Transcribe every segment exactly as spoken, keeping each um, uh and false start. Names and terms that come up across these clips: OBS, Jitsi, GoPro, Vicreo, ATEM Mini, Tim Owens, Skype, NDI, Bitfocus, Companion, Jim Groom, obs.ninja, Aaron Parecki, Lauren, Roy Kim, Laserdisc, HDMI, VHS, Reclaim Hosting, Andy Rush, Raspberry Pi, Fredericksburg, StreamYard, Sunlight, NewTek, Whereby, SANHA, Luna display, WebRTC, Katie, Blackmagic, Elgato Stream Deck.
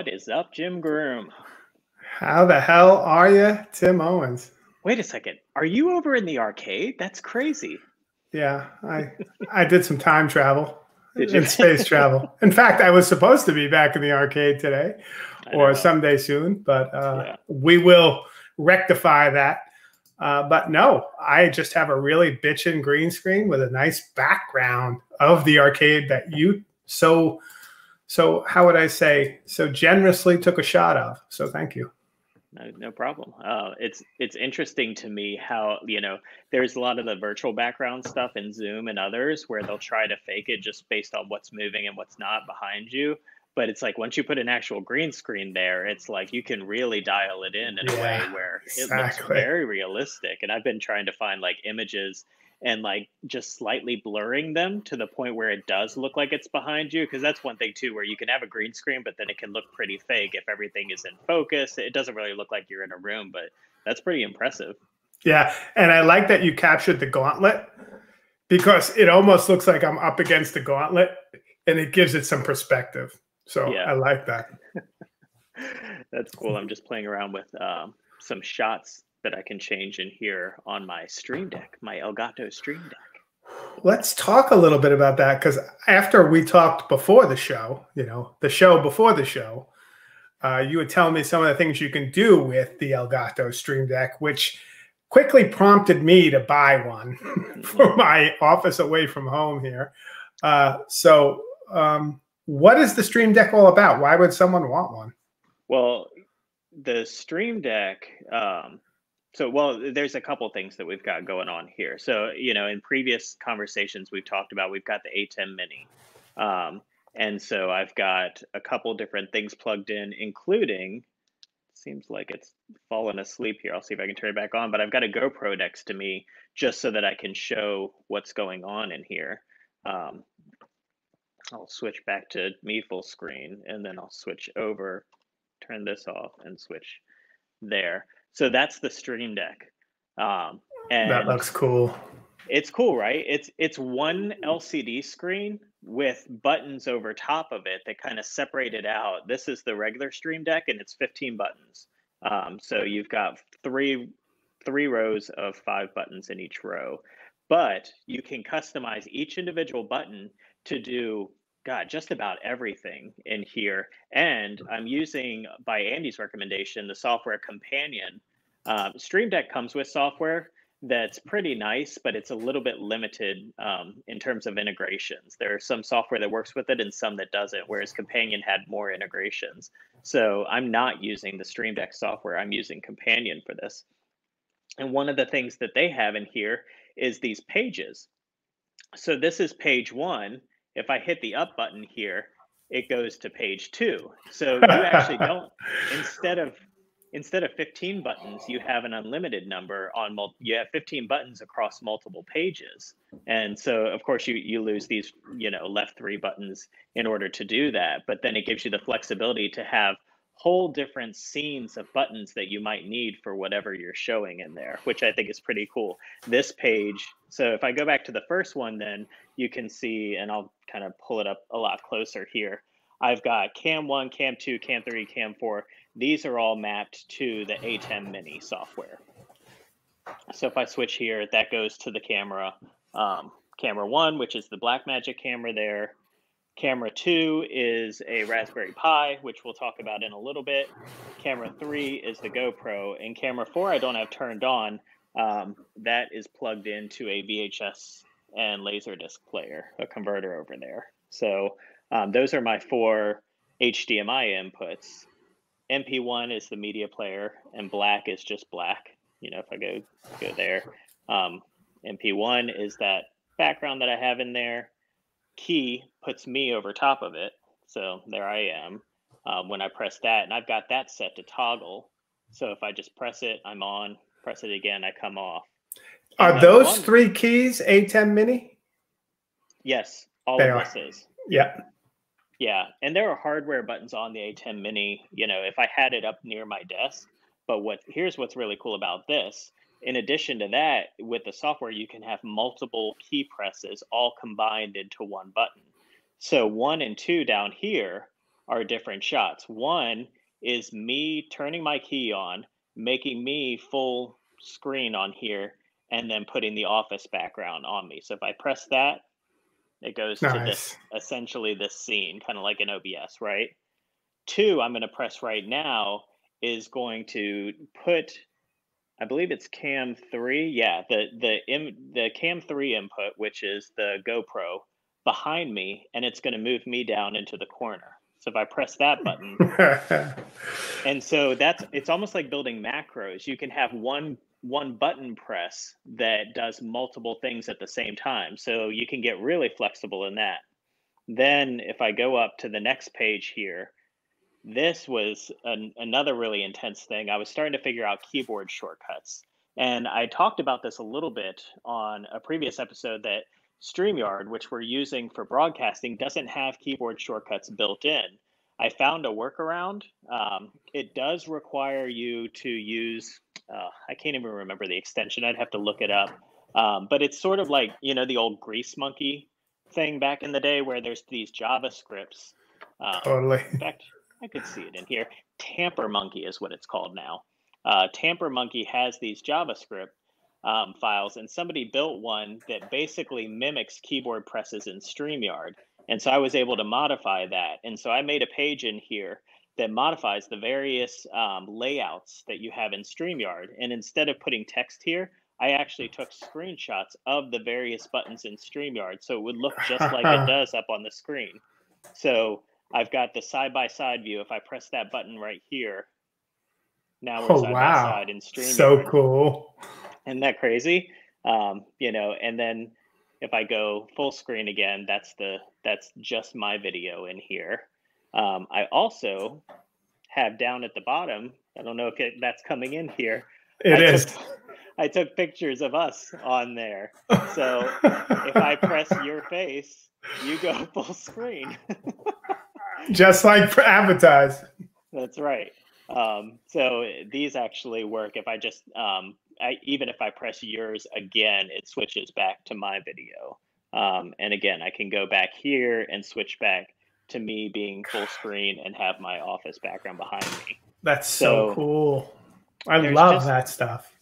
What is up, Jim Groom? How the hell are you, Tim Owens? Wait a second. Are you over in the arcade? That's crazy. Yeah, I I did some time travel did and you? space travel. In fact, I was supposed to be back in the arcade today or someday soon, but uh, yeah. we will rectify that. Uh, but no, I just have a really bitchin' green screen with a nice background of the arcade that you so so how would I say so generously took a shot of. So thank you. No, no problem. Uh, it's it's interesting to me how, you know, there's a lot of the virtual background stuff in Zoom and others where they'll try to fake it just based on what's moving and what's not behind you. But it's like once you put an actual green screen there, it's like you can really dial it in in a yeah, way where exactly. it looks very realistic. And I've been trying to find like images and like just slightly blurring them to the point where it does look like it's behind you. Because that's one thing too, where you can have a green screen, but then it can look pretty fake if everything is in focus. It doesn't really look like you're in a room, but that's pretty impressive. Yeah, and I like that you captured the gauntlet because it almost looks like I'm up against the gauntlet and it gives it some perspective. So yeah. I like that. That's cool. I'm just playing around with um, some shots that I can change in here on my Stream Deck, my Elgato Stream Deck. Let's talk a little bit about that, because after we talked before the show, you know, the show before the show, uh, you would tell me some of the things you can do with the Elgato Stream Deck, which quickly prompted me to buy one for my office away from home here. Uh, so um, what is the Stream Deck all about? Why would someone want one? Well, the Stream Deck... Um, So, well, there's a couple things that we've got going on here. So, you know, in previous conversations we've talked about, we've got the ATEM Mini. Um, and so I've got a couple different things plugged in, including, seems like it's fallen asleep here. I'll see if I can turn it back on. But I've got a GoPro next to me just so that I can show what's going on in here. Um, I'll switch back to me full screen, and then I'll switch over, turn this off, and switch there. So that's the Stream Deck. Um, and that looks cool. It's cool, right? It's it's one L C D screen with buttons over top of it that kind of separate it out. This is the regular Stream Deck, and it's fifteen buttons. Um, so you've got three three rows of five buttons in each row. But you can customize each individual button to do... God, just about everything in here. And I'm using, by Andy's recommendation, the software Companion. Um, Stream Deck comes with software that's pretty nice, but it's a little bit limited um, in terms of integrations. There's some software that works with it and some that doesn't, whereas Companion had more integrations. So I'm not using the Stream Deck software. I'm using Companion for this. And one of the things that they have in here is these pages. So this is page one. If I hit the up button here, it goes to page two. So you actually don't, instead of instead of fifteen buttons, you have an unlimited number on, mul you have fifteen buttons across multiple pages. And so, of course, you, you lose these, you know, left three buttons in order to do that. But then it gives you the flexibility to have whole different scenes of buttons that you might need for whatever you're showing in there, which I think is pretty cool. This page, so if I go back to the first one, then you can see, and I'll kind of pull it up a lot closer here. I've got cam one, cam two, cam three, cam four. These are all mapped to the ATEM Mini software. So if I switch here, that goes to the camera, um, camera one, which is the Blackmagic camera there. Camera two is a Raspberry Pi, which we'll talk about in a little bit. Camera three is the GoPro. And camera four I don't have turned on. Um, that is plugged into a V H S and Laserdisc player, a converter over there. So um, those are my four H D M I inputs. M P one is the media player, and black is just black. You know, if I go, go there. Um, M P one is that background that I have in there. Key puts me over top of it, so there I am um, when I press that, and I've got that set to toggle. So if I just press it, I'm on. Press it again, I come off. Are and those three keys ATEM Mini? Yes, all they of are. This is. Yeah, yeah, and there are hardware buttons on the ATEM Mini. You know, if I had it up near my desk, but what here's what's really cool about this. In addition to that, with the software, you can have multiple key presses all combined into one button. So one and two down here are different shots. One is me turning my key on, making me full screen on here, and then putting the office background on me. So if I press that, it goes nice. to this, essentially this scene, kind of like an O B S, right? Two, I'm going to press right now is going to put, I believe it's cam three. Yeah, the the the cam three input, which is the GoPro, behind me, and it's going to move me down into the corner. So if I press that button, and so that's, it's almost like building macros. You can have one one button press that does multiple things at the same time. So you can get really flexible in that. Then if I go up to the next page here, this was an, another really intense thing. I was starting to figure out keyboard shortcuts. And I talked about this a little bit on a previous episode that StreamYard, which we're using for broadcasting, doesn't have keyboard shortcuts built in. I found a workaround. Um, it does require you to use, uh, I can't even remember the extension. I'd have to look it up. Um, but it's sort of like, you know, the old Grease Monkey thing back in the day where there's these Java scripts. Um, totally. In fact, I could see it in here. Tampermonkey is what it's called now. Uh, Tampermonkey has these JavaScript um, files, and somebody built one that basically mimics keyboard presses in StreamYard. And so I was able to modify that. And so I made a page in here that modifies the various um, layouts that you have in StreamYard. And instead of putting text here, I actually took screenshots of the various buttons in StreamYard, so it would look just like it does up on the screen. So I've got the side-by-side view. If I press that button right here, now we're side-by-side in StreamYard. So cool. Isn't that crazy? Um, you know, and then if I go full screen again, that's the that's just my video in here. Um, I also have down at the bottom, I don't know if it, that's coming in here. It I is. Took, I took pictures of us on there. So if I press your face, you go full screen. Just like for advertising. That's right. Um, so these actually work. If I just, um, I, even if I press yours again, it switches back to my video. Um, and again, I can go back here and switch back to me being full screen and have my office background behind me. That's so, so cool. I love just, that stuff.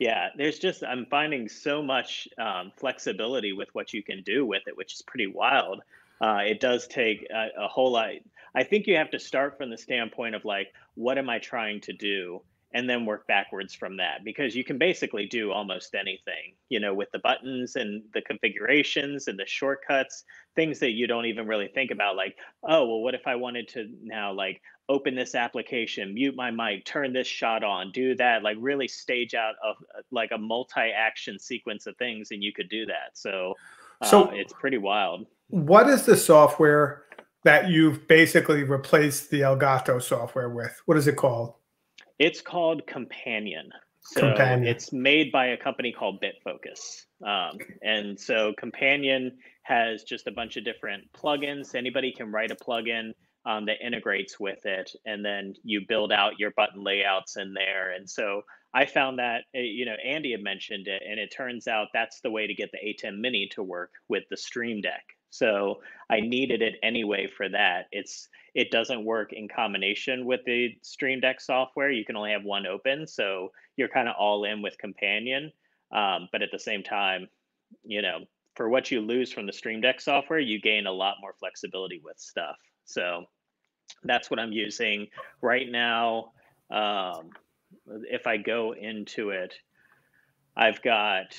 Yeah, there's just, I'm finding so much um, flexibility with what you can do with it, which is pretty wild. Uh, it does take a, a whole lot. I think you have to start from the standpoint of like, what am I trying to do? And then work backwards from that, because you can basically do almost anything, you know, with the buttons and the configurations and the shortcuts, things that you don't even really think about. Like, oh, well, what if I wanted to now like open this application, mute my mic, turn this shot on, do that, like really stage out of like a multi-action sequence of things, and you could do that. So, so um, it's pretty wild. What is the software that you've basically replaced the Elgato software with? What is it called? It's called Companion. So Companion. It's made by a company called Bitfocus. Um, and so Companion has just a bunch of different plugins. Anybody can write a plugin um, that integrates with it. And then you build out your button layouts in there. And so I found that, you know, Andy had mentioned it, and it turns out that's the way to get the ATEM Mini to work with the Stream Deck. So I needed it anyway for that. It's it doesn't work in combination with the Stream Deck software. You can only have one open, so you're kind of all in with Companion. Um, but at the same time, you know, for what you lose from the Stream Deck software, you gain a lot more flexibility with stuff. So that's what I'm using right now. Um, if I go into it, I've got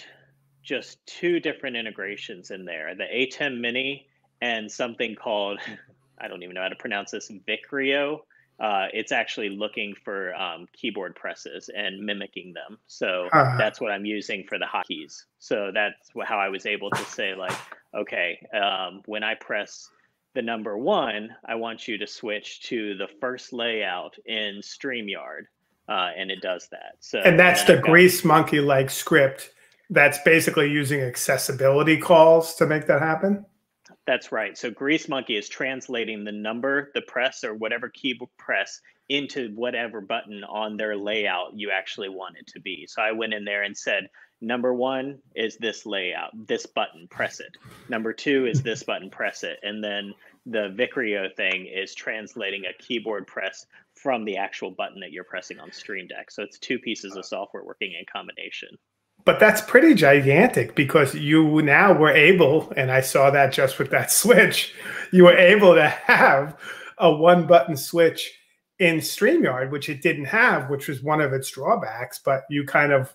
just two different integrations in there, the ATEM Mini and something called, I don't even know how to pronounce this, Vicreo. Uh, it's actually looking for um, keyboard presses and mimicking them. So uh, that's what I'm using for the hotkeys. So that's how I was able to say like, okay, um, when I press the number one, I want you to switch to the first layout in StreamYard. Uh, and it does that. So, and that's and the got, Grease Monkey-like script that's basically using accessibility calls to make that happen? That's right. So Grease Monkey is translating the number, the press, or whatever keyboard press into whatever button on their layout you actually want it to be. So I went in there and said, number one is this layout, this button, press it. Number two is this button, press it. And then the Vicreo thing is translating a keyboard press from the actual button that you're pressing on Stream Deck. So it's two pieces of software working in combination. But that's pretty gigantic, because you now were able, and I saw that just with that switch, you were able to have a one button switch in StreamYard, which it didn't have, which was one of its drawbacks, but you kind of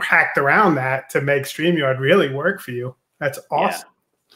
hacked around that to make StreamYard really work for you. That's awesome.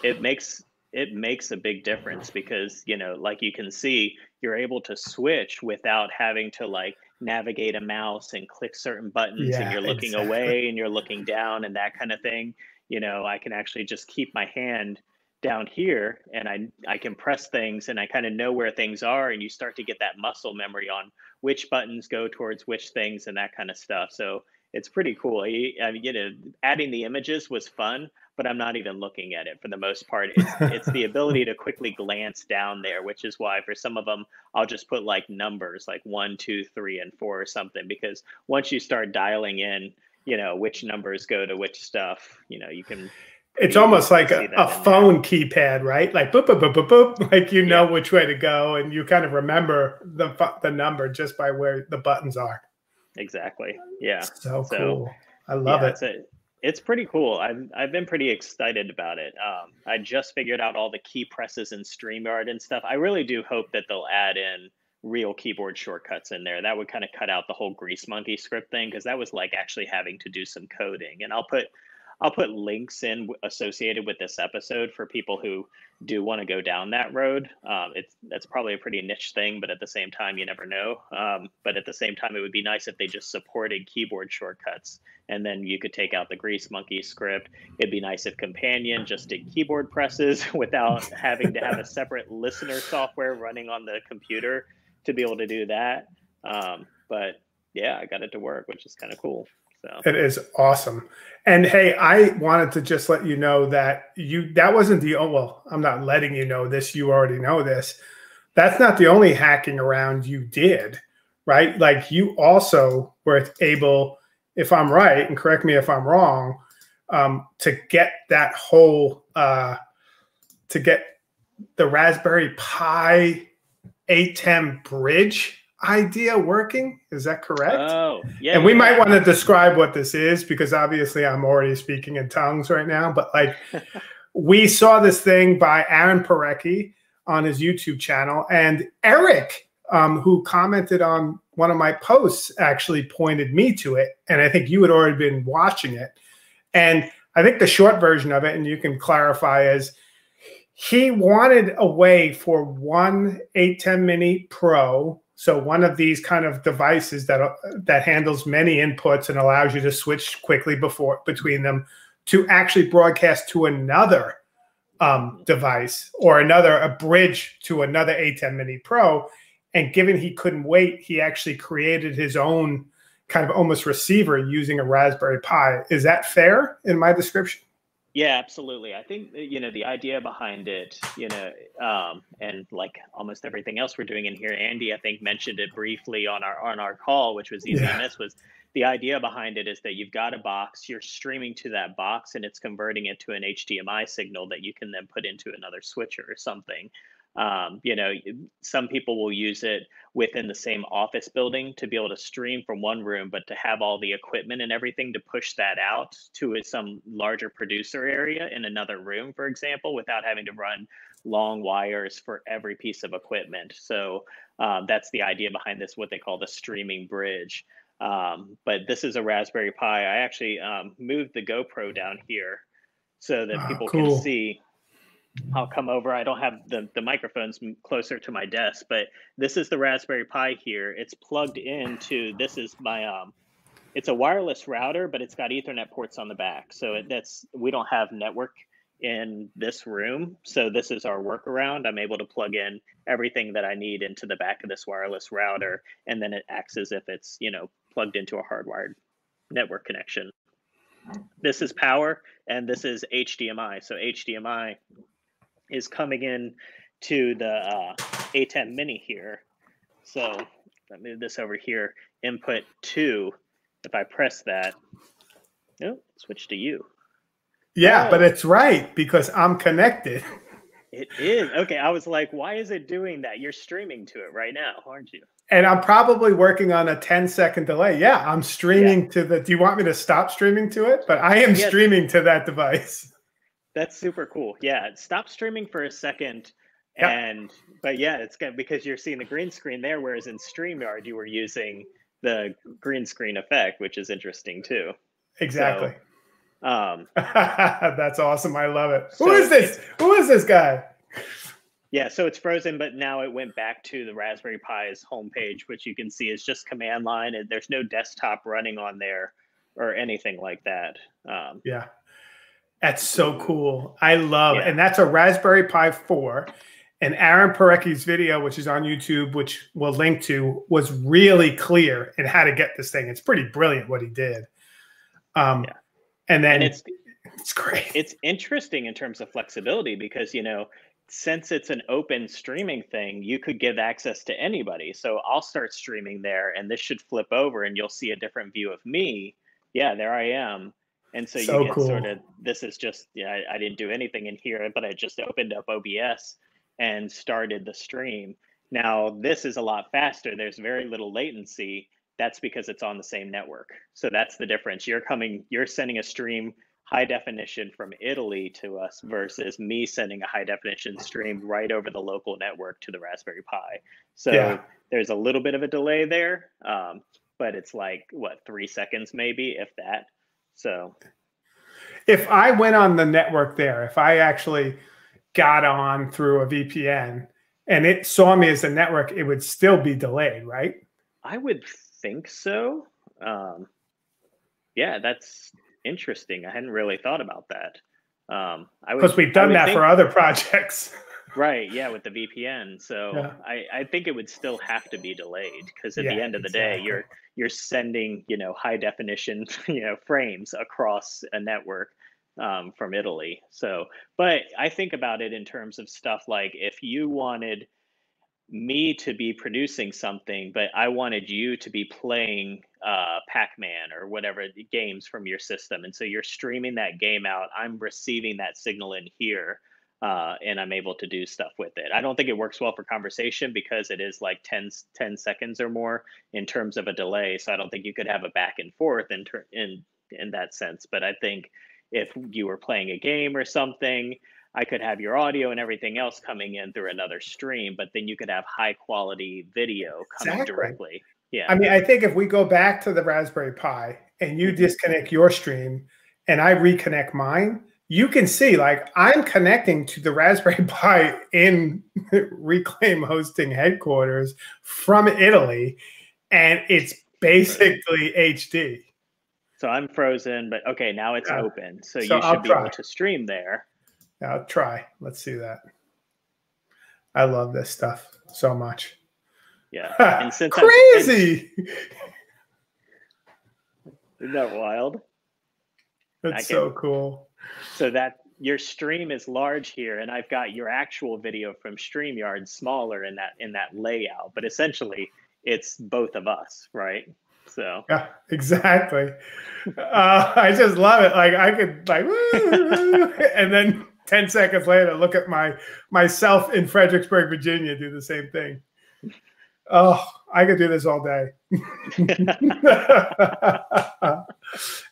Yeah. It makes it makes a big difference because, you know, like you can see, you're able to switch without having to like navigate a mouse and click certain buttons, yeah, and you're looking exactly. away and you're looking down and that kind of thing. You know, I can actually just keep my hand down here and I, I can press things and I kind of know where things are, and you start to get that muscle memory on which buttons go towards which things and that kind of stuff. So it's pretty cool. I mean, you know, adding the images was fun, but I'm not even looking at it for the most part. It's, it's the ability to quickly glance down there, which is why for some of them, I'll just put like numbers, like one, two, three, and four or something, because once you start dialing in, you know, which numbers go to which stuff, you know, you can... It's almost like a, a phone keypad, right? Like boop, boop, boop, boop, boop. Like you know yeah. which way to go, and you kind of remember the the number just by where the buttons are. Exactly. Yeah. So, so cool. I love yeah, it. It's, a, it's pretty cool. I've I've been pretty excited about it. Um, I just figured out all the key presses in StreamYard and stuff. I really do hope that they'll add in real keyboard shortcuts in there. That would kind of cut out the whole Grease Monkey script thing, because that was like actually having to do some coding. And I'll put I'll put links in associated with this episode for people who do want to go down that road. Um, it's that's probably a pretty niche thing, but at the same time, you never know. Um, but at the same time, it would be nice if they just supported keyboard shortcuts, and then you could take out the Grease Monkey script. It'd be nice if Companion just did keyboard presses without having to have a separate listener software running on the computer to be able to do that. Um, but yeah, I got it to work, which is kind of cool. So. It is awesome. And hey, I wanted to just let you know that you that wasn't the oh well, I'm not letting you know this, you already know this. That's not the only hacking around you did, right? Like you also were able, if I'm right, and correct me if I'm wrong, um, to get that whole uh to get the Raspberry Pi A T E M bridge idea working. Is that correct? Oh, yeah. And we yeah. might want to describe what this is, because obviously I'm already speaking in tongues right now, but like we saw this thing by Aaron Parecki on his YouTube channel, and Eric, um, who commented on one of my posts, actually pointed me to it. And I think you had already been watching it. And I think the short version of it, and you can clarify, is he wanted a way for one A T E M Mini Pro, so one of these kind of devices that that handles many inputs and allows you to switch quickly before between them, to actually broadcast to another um, device or another a bridge to another A T E M Mini Pro. And given he couldn't wait, he actually created his own kind of almost receiver using a Raspberry Pi. Is that fair in my description? Yeah, absolutely. I think, you know, the idea behind it, you know, um, and like almost everything else we're doing in here, Andy, I think, mentioned it briefly on our on our call, which was easy yeah. to miss, was the idea behind it is that you've got a box, you're streaming to that box, and it's converting it to an H D M I signal that you can then put into another switcher or something. Um, you know, some people will use it within the same office building to be able to stream from one room, but to have all the equipment and everything to push that out to some larger producer area in another room, for example, without having to run long wires for every piece of equipment. So um, that's the idea behind this, what they call the streaming bridge. Um, but this is a Raspberry Pi. I actually um, moved the GoPro down here so that people ah, cool. can see. I'll come over. I don't have the, the microphones closer to my desk, but this is the Raspberry Pi here. It's plugged into, this is my, um, it's a wireless router, but it's got Ethernet ports on the back. So it, that's, we don't have network in this room. So this is our workaround. I'm able to plug in everything that I need into the back of this wireless router. And then it acts as if it's, you know, plugged into a hardwired network connection. This is power, and this is H D M I. So H D M I is coming in to the uh, ATEM Mini here. So let me move this over here. Input two. If I press that, oh, switch to you. Yeah, oh. But it's right because I'm connected. It is. Okay, I was like, why is it doing that? You're streaming to it right now, aren't you? And I'm probably working on a ten second delay. Yeah, I'm streaming yeah. to the, do you want me to stop streaming to it? But I am yeah. streaming to that device. That's super cool. Yeah, stop streaming for a second. Yep. And, but yeah, it's good because you're seeing the green screen there, whereas in StreamYard, you were using the green screen effect, which is interesting too. Exactly. So, um that's awesome. I love it. So who is this who is this guy? Yeah, so it's frozen, but now it went back to the Raspberry Pi's homepage, which you can see is just command line, and there's no desktop running on there or anything like that. Um yeah, that's so cool. I love yeah. it. And that's a Raspberry Pi four, and Aaron Parecki's video, which is on YouTube, which we'll link to, was really clear in how to get this thing. It's pretty brilliant what he did. um yeah. And then and it's it's great. It's interesting in terms of flexibility because, you know, since it's an open streaming thing, you could give access to anybody. So I'll start streaming there and this should flip over and you'll see a different view of me. Yeah, there I am. And so, so you get cool. sort of, this is just, yeah, I, I didn't do anything in here, but I just opened up O B S and started the stream. Now, this is a lot faster. There's very little latency. That's because it's on the same network. So that's the difference. You're coming, you're sending a stream high definition from Italy to us versus me sending a high definition stream right over the local network to the Raspberry Pi. So yeah. there's a little bit of a delay there, um, but it's like, what, three seconds maybe, if that. So if I went on the network there, if I actually got on through a V P N and it saw me as a network, it would still be delayed, right? I would think so. Um, yeah, that's interesting. I hadn't really thought about that. Um, I because we've done that think, for other projects. Right, yeah, with the V P N. So yeah. I, I think it would still have to be delayed because at yeah, the end of the exactly. day, you're you're sending, you know, high definition, you know, frames across a network um, from Italy. So, but I think about it in terms of stuff like if you wanted me to be producing something, but I wanted you to be playing uh, Pac-Man or whatever games from your system. And so you're streaming that game out. I'm receiving that signal in here uh, and I'm able to do stuff with it. I don't think it works well for conversation because it is like ten, ten seconds or more in terms of a delay. So I don't think you could have a back and forth in, in, in that sense. But I think if you were playing a game or something, I could have your audio and everything else coming in through another stream, but then you could have high quality video coming exactly. directly. Yeah. I mean, I think if we go back to the Raspberry Pi and you disconnect your stream and I reconnect mine, you can see like I'm connecting to the Raspberry Pi in Reclaim Hosting headquarters from Italy, and it's basically right. H D. So I'm frozen, but okay, now it's yeah. open. So, so you should I'll be try. able to stream there. Now try. Let's see that. I love this stuff so much. Yeah. And since crazy. Isn't that wild? That's so cool. So that your stream is large here, and I've got your actual video from StreamYard smaller in that in that layout. But essentially, it's both of us, right? So yeah, exactly. uh, I just love it. Like I could like, woo, and then. ten seconds later, look at my myself in Fredericksburg, Virginia, do the same thing. Oh, I could do this all day.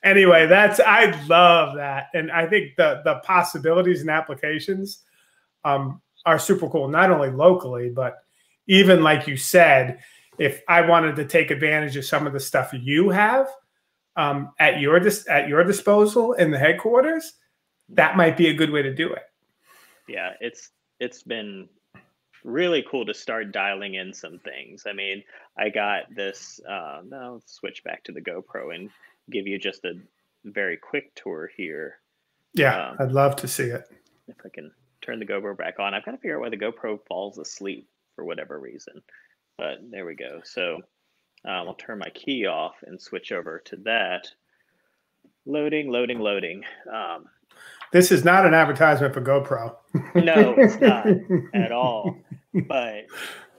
Anyway, that's I love that. And I think the, the possibilities and applications um, are super cool, not only locally, but even like you said, if I wanted to take advantage of some of the stuff you have um, at your dis at your disposal in the headquarters, that might be a good way to do it. Yeah, it's it's been really cool to start dialing in some things. I mean, I got this. Uh, I'll switch back to the GoPro and give you just a very quick tour here. Yeah, um, I'd love to see it. If I can turn the GoPro back on, I've got to figure out why the GoPro falls asleep for whatever reason. But there we go. So um, I'll turn my key off and switch over to that. Loading, loading, loading. Um, This is not an advertisement for GoPro. No, it's not at all. But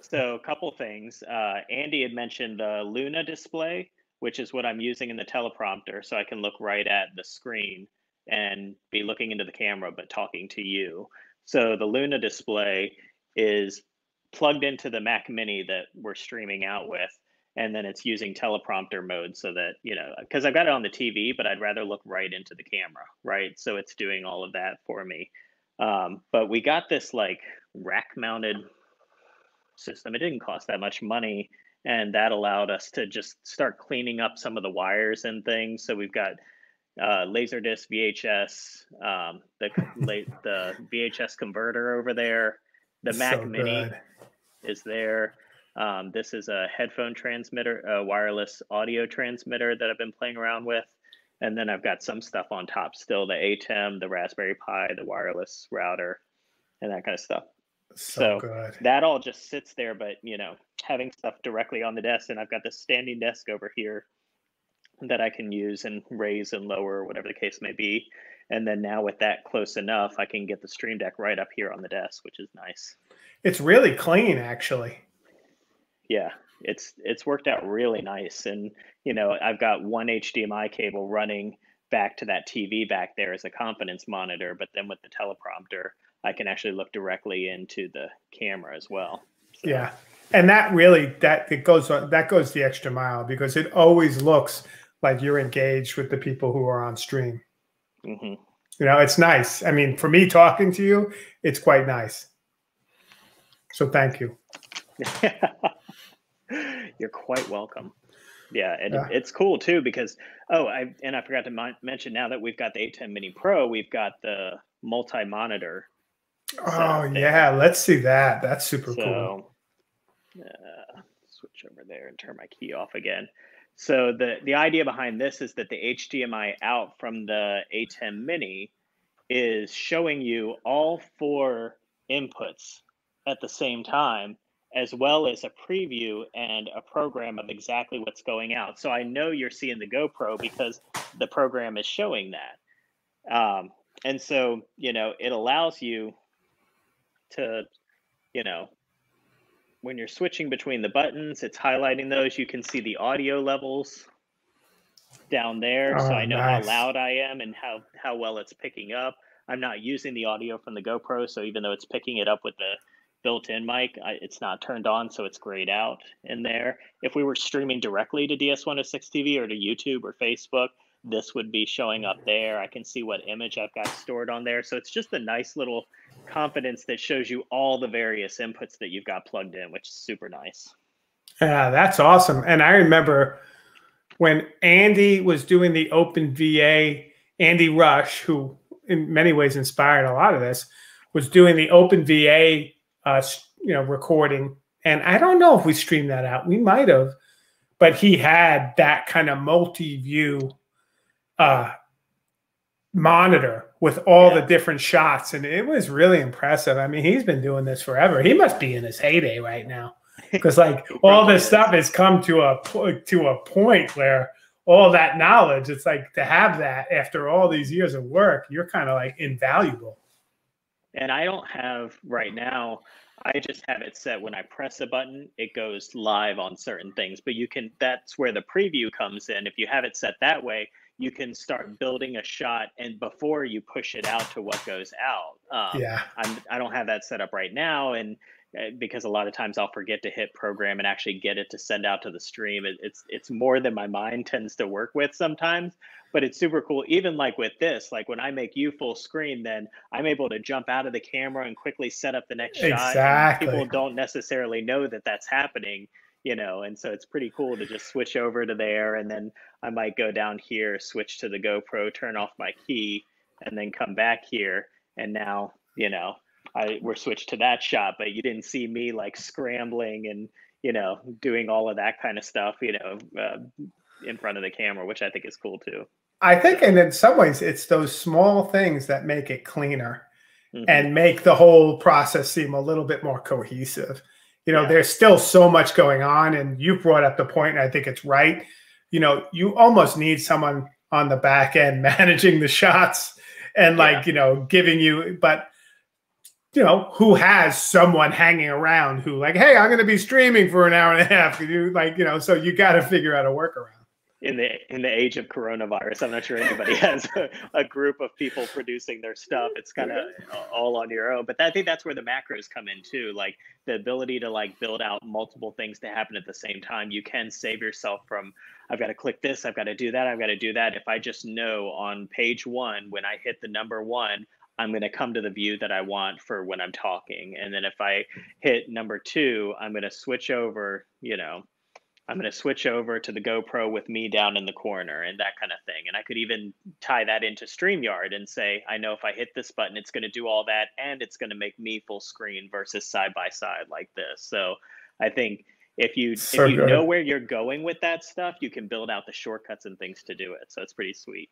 so a couple things. Uh, Andy had mentioned the Luna display, which is what I'm using in the teleprompter, so I can look right at the screen and be looking into the camera, but talking to you. So the Luna display is plugged into the Mac Mini that we're streaming out with, and then it's using teleprompter mode so that, you know, because I've got it on the T V, but I'd rather look right into the camera, right? So it's doing all of that for me. Um, but we got this like rack mounted system. It didn't cost that much money, and that allowed us to just start cleaning up some of the wires and things. So we've got uh, Laserdisc, V H S, um, the, the V H S converter over there. The Mac so Mini good. is there. Um, this is a headphone transmitter, a wireless audio transmitter that I've been playing around with. And then I've got some stuff on top still, the ATEM, the Raspberry Pi, the wireless router, and that kind of stuff. So, so good. That all just sits there, but, you know, having stuff directly on the desk, and I've got this standing desk over here that I can use and raise and lower, whatever the case may be. And then now with that close enough, I can get the Stream Deck right up here on the desk, which is nice. It's really clean, actually. Yeah, it's it's worked out really nice. And, you know, I've got one H D M I cable running back to that T V back there as a confidence monitor. But then with the teleprompter, I can actually look directly into the camera as well. So. Yeah, and that really, that it goes that goes the extra mile, because it always looks like you're engaged with the people who are on stream. Mm-hmm. You know, it's nice. I mean, for me talking to you, it's quite nice. So thank you. You're quite welcome. Yeah, and yeah. It's cool too, because oh, I and I forgot to mention, now that we've got the ATEM Mini Pro, we've got the multi-monitor. Oh yeah, let's see that. That's super so, cool. Uh, switch over there and turn my key off again. So the, the idea behind this is that the H D M I out from the ATEM Mini is showing you all four inputs at the same time, as well as a preview and a program of exactly what's going out. So I know you're seeing the GoPro because the program is showing that. Um, and so, you know, it allows you to, you know, when you're switching between the buttons, it's highlighting those. You can see the audio levels down there. Oh, so I know nice. how loud I am and how, how well it's picking up. I'm not using the audio from the GoPro, so even though it's picking it up with the built-in mic, I, it's not turned on, so it's grayed out in there. If we were streaming directly to D S one oh six T V or to YouTube or Facebook, this would be showing up there. I can see what image I've got stored on there. So it's just a nice little confidence that shows you all the various inputs that you've got plugged in, which is super nice. Yeah, that's awesome. And I remember when Andy was doing the Open V A, Andy Rush, who in many ways inspired a lot of this, was doing the Open V A uh, you know, recording. And I don't know if we streamed that out. We might have. But he had that kind of multi-view uh, monitor with all yeah. the different shots, and it was really impressive. I mean, he's been doing this forever. He must be in his heyday right now, because like all this is. stuff has come to a to a point where all that knowledge, it's like to have that after all these years of work, you're kind of like invaluable. And I don't have right now, I just have it set when I press a button, it goes live on certain things, but you can, that's where the preview comes in. If you have it set that way, you can start building a shot and before you push it out to what goes out. Um, yeah. I'm, I don't have that set up right now. And uh, because a lot of times I'll forget to hit program and actually get it to send out to the stream. It, it's, it's more than my mind tends to work with sometimes, but it's super cool. Even like with this, like when I make you full screen, then I'm able to jump out of the camera and quickly set up the next shot. Exactly. People don't necessarily know that that's happening. You know, and so it's pretty cool to just switch over to there, and then I might go down here, switch to the GoPro, turn off my key, and then come back here. And now, you know, I we're switched to that shot, but you didn't see me like scrambling and, you know, doing all of that kind of stuff, you know, uh, in front of the camera, which I think is cool too. I think, and in some ways, it's those small things that make it cleaner mm-hmm. and make the whole process seem a little bit more cohesive. You know, yeah. there's still so much going on, and you brought up the point, and I think it's right. You know, you almost need someone on the back end managing the shots and like, yeah. you know, giving you, but you know, who has someone hanging around who like, hey, I'm going to be streaming for an hour and a half. You like, you know, so you got to figure out a workaround. In the in the age of coronavirus, I'm not sure anybody has a, a group of people producing their stuff. It's kind of all on your own. But that, I think that's where the macros come in too, like the ability to like build out multiple things to happen at the same time. You can save yourself from, I've got to click this, I've got to do that, I've got to do that. If I just know on page one, when I hit the number one, I'm going to come to the view that I want for when I'm talking. And then if I hit number two, I'm going to switch over, you know, I'm going to switch over to the GoPro with me down in the corner and that kind of thing. And I could even tie that into StreamYard and say, I know if I hit this button, it's going to do all that. And it's going to make me full screen versus side by side like this. So I think if you, so if you know where you're going with that stuff, you can build out the shortcuts and things to do it. So it's pretty sweet.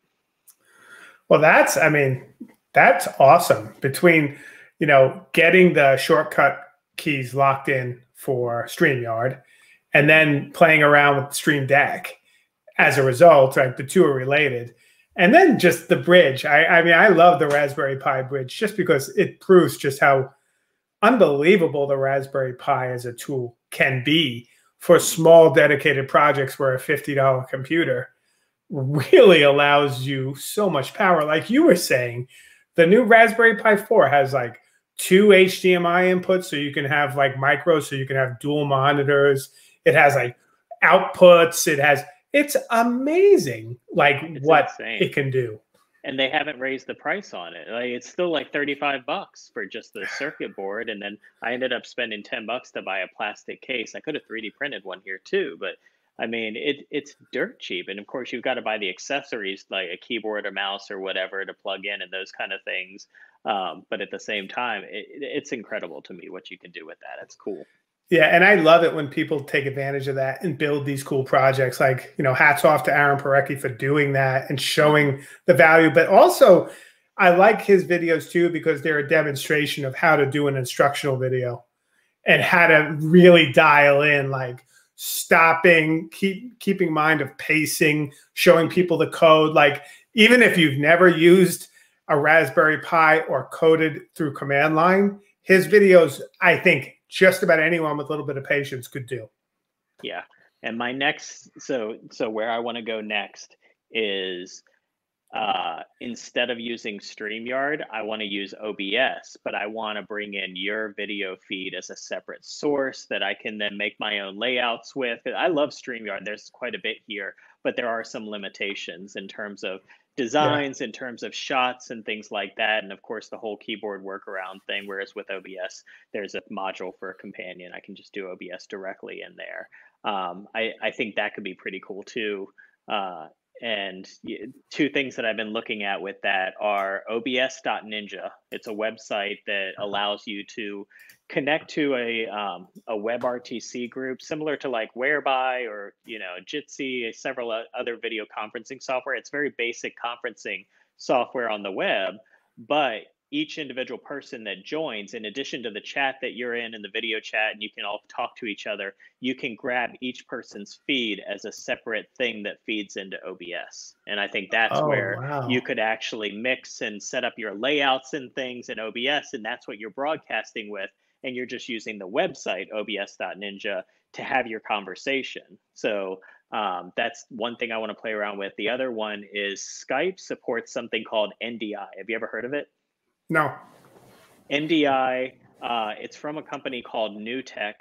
Well, that's, I mean, that's awesome. Between, you know, getting the shortcut keys locked in for StreamYard and then playing around with Stream Deck as a result, right? The two are related. And then just the bridge. I, I mean, I love the Raspberry Pi bridge just because it proves just how unbelievable the Raspberry Pi as a tool can be for small dedicated projects where a fifty dollar computer really allows you so much power. Like you were saying, the new Raspberry Pi four has like two H D M I inputs, so you can have like micro, so you can have dual monitors. It has like outputs. It has, it's amazing like it's what insane. It can do. And they haven't raised the price on it. Like it's still like thirty-five bucks for just the circuit board. And then I ended up spending ten bucks to buy a plastic case. I could have three D printed one here too, but I mean, it it's dirt cheap. And of course you've got to buy the accessories like a keyboard or mouse or whatever to plug in and those kind of things. Um, but at the same time, it, it's incredible to me what you can do with that. It's cool. Yeah, and I love it when people take advantage of that and build these cool projects. Like, you know, hats off to Aaron Parecki for doing that and showing the value. But also, I like his videos too because they're a demonstration of how to do an instructional video and how to really dial in, like stopping, keep keeping mind of pacing, showing people the code. Like, even if you've never used a Raspberry Pi or coded through command line, his videos, I think, just about anyone with a little bit of patience could do. Yeah. And my next, so so where I want to go next is uh, instead of using StreamYard, I want to use O B S, but I want to bring in your video feed as a separate source that I can then make my own layouts with. I love StreamYard. There's quite a bit here, but there are some limitations in terms of designs, yeah. in terms of shots and things like that. And of course the whole keyboard workaround thing, whereas with O B S, there's a module for a companion. I can just do O B S directly in there. Um, I, I think that could be pretty cool too. Uh, and two things that I've been looking at with that are O B S dot ninja. It's a website that allows you to connect to a um, a WebRTC group, similar to like Whereby or, you know, Jitsi, several other video conferencing software. It's very basic conferencing software on the web, but each individual person that joins, in addition to the chat that you're in and the video chat, and you can all talk to each other, you can grab each person's feed as a separate thing that feeds into O B S. And I think that's oh, where wow. you could actually mix and set up your layouts and things in O B S, and that's what you're broadcasting with. And you're just using the website O B S dot ninja to have your conversation. So um, that's one thing I want to play around with. The other one is Skype supports something called N D I. Have you ever heard of it? No. N D I, uh, it's from a company called NewTek,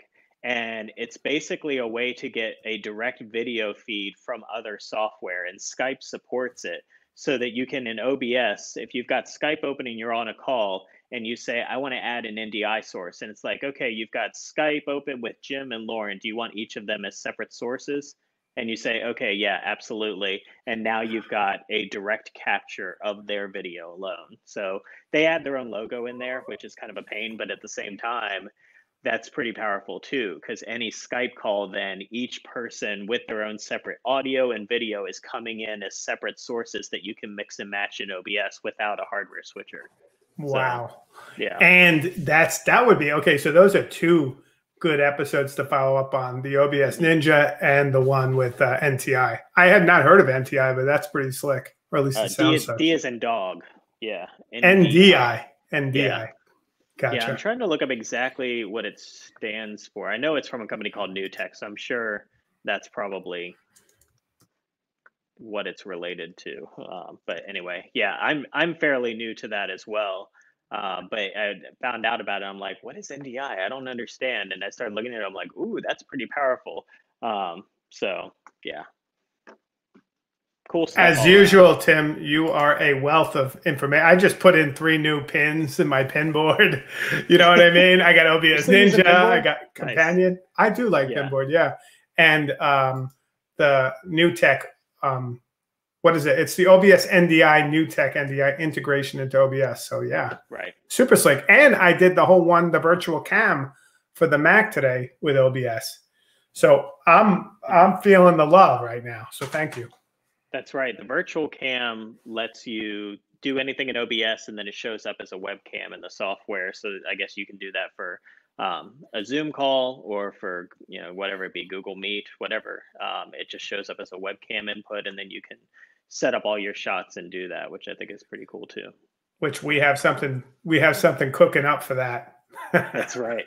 and it's basically a way to get a direct video feed from other software, and Skype supports it so that you can, in O B S, if you've got Skype open and you're on a call, and you say, I want to add an N D I source. And it's like, okay, you've got Skype open with Jim and Lauren. Do you want each of them as separate sources? And you say, okay, yeah, absolutely. And now you've got a direct capture of their video alone. So they add their own logo in there, which is kind of a pain, but at the same time, that's pretty powerful too, because any Skype call, then each person with their own separate audio and video is coming in as separate sources that you can mix and match in O B S without a hardware switcher. Wow. So, yeah. And that's, that would be, okay, so those are two good episodes to follow up on, the O B S Ninja and the one with uh, N T I. I had not heard of N T I, but that's pretty slick, or at least it uh, sounds D is, so. D is in dog. Yeah. N D I. N D I. Yeah. Gotcha. Yeah, I'm trying to look up exactly what it stands for. I know it's from a company called NewTek, so I'm sure that's probably what it's related to. Um, but anyway, yeah, I'm I'm fairly new to that as well. Uh, but I found out about it. I'm like, what is N D I? I don't understand. And I started looking at it. I'm like, ooh, that's pretty powerful. Um, so, yeah. Cool stuff. As usual, Tim, you are a wealth of information. I just put in three new pins in my pin board. You know what I mean? I got O B S ninja. I got Companion. Nice. I do like yeah. pin board, yeah. And um, the NewTek, um, what is it? It's the O B S N D I, NewTek N D I integration into O B S. So, yeah. Right. Super slick. And I did the whole one, the virtual cam for the Mac today with O B S. So I'm I'm feeling the love right now. So thank you. That's right. The virtual cam lets you do anything in O B S, and then it shows up as a webcam in the software. So I guess you can do that for um, a Zoom call or for, you know, whatever it be, Google Meet, whatever. Um, it just shows up as a webcam input, and then you can set up all your shots and do that, which I think is pretty cool too. Which we have something we have something cooking up for that. That's right.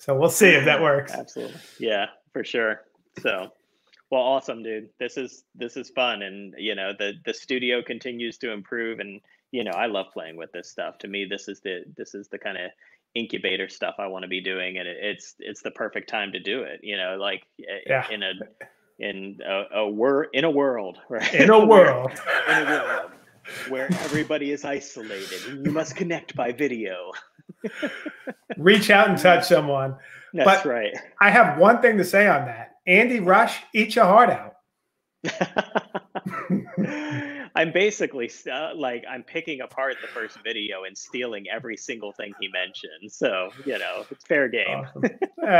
So we'll see if that works. Absolutely. Yeah, for sure. So. Well, awesome, dude. This is this is fun, and you know the the studio continues to improve, and you know I love playing with this stuff. To me, this is the this is the kind of incubator stuff I want to be doing, and it, it's it's the perfect time to do it. You know, like yeah. in a in a, a wor in a world, right? In a world, in a world where everybody is isolated, and you must connect by video. Reach out and touch someone. That's but right. I have one thing to say on that. Andy Rush, eat your heart out. I'm basically uh, like I'm picking apart the first video and stealing every single thing he mentioned. So, you know, it's fair game. Awesome. uh,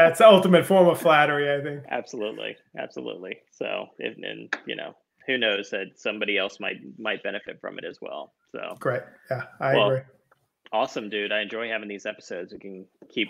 it's the ultimate form of flattery, I think. Absolutely. Absolutely. So, and, and you know, who knows that somebody else might might benefit from it as well. So great. Yeah, I well, agree. Awesome, dude. I enjoy having these episodes. We can keep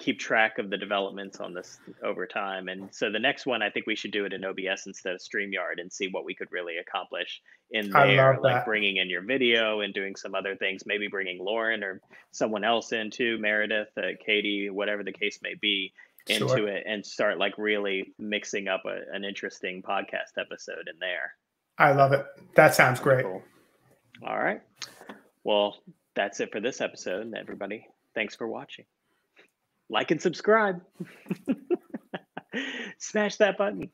keep track of the developments on this over time. And so the next one, I think we should do it in O B S instead of StreamYard and see what we could really accomplish in there, like bringing in your video and doing some other things, maybe bringing Lauren or someone else into Meredith, uh, Katie, whatever the case may be, into sure. it and start like really mixing up a, an interesting podcast episode in there. I love it. That sounds great. Cool. All right. Well, that's it for this episode, everybody. Thanks for watching. Like and subscribe. Smash that button.